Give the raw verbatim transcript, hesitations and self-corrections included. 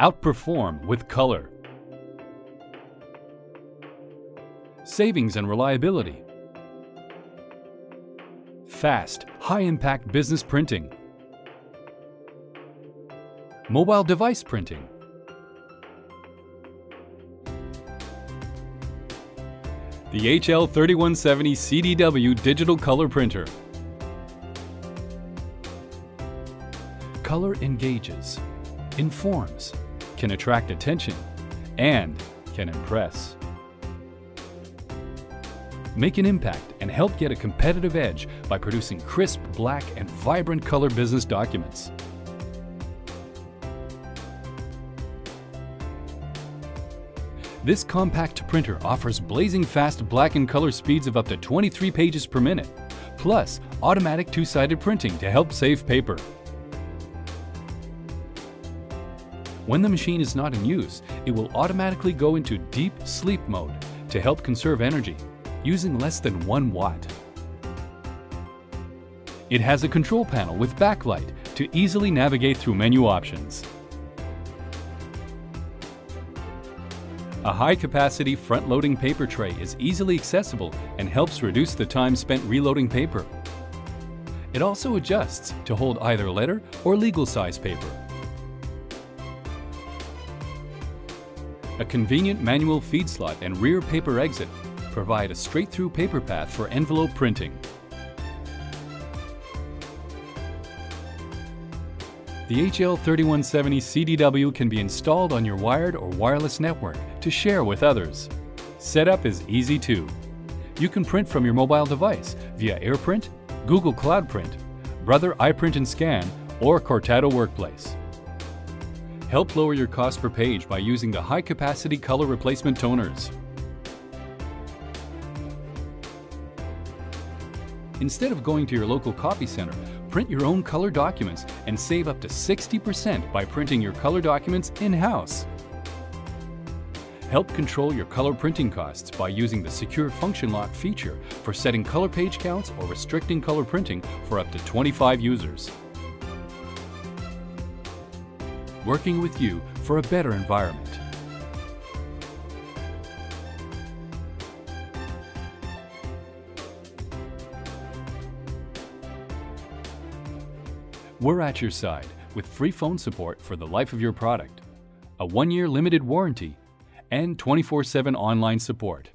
Outperform with color. Savings and reliability. Fast, high-impact business printing. Mobile device printing. The H L thirty-one seventy C D W Digital Color Printer. Color engages, informs, can attract attention, and can impress. Make an impact and help get a competitive edge by producing crisp, black, and vibrant color business documents. This compact printer offers blazing fast black and color speeds of up to twenty-three pages per minute, plus automatic two-sided printing to help save paper. When the machine is not in use, it will automatically go into deep sleep mode to help conserve energy, using less than one watt. It has a control panel with backlight to easily navigate through menu options. A high-capacity front-loading paper tray is easily accessible and helps reduce the time spent reloading paper. It also adjusts to hold either letter or legal size paper. A convenient manual feed slot and rear paper exit provide a straight-through paper path for envelope printing. The H L thirty-one seventy C D W can be installed on your wired or wireless network to share with others. Setup is easy too. You can print from your mobile device via AirPrint, Google Cloud Print, Brother iPrint and Scan, or Cortado Workplace. Help lower your cost per page by using the high-capacity color replacement toners. Instead of going to your local copy center, print your own color documents and save up to sixty percent by printing your color documents in-house. Help control your color printing costs by using the Secure Function Lock feature for setting color page counts or restricting color printing for up to twenty-five users. Working with you for a better environment. We're at your side with free phone support for the life of your product, a one-year limited warranty, and twenty-four seven online support.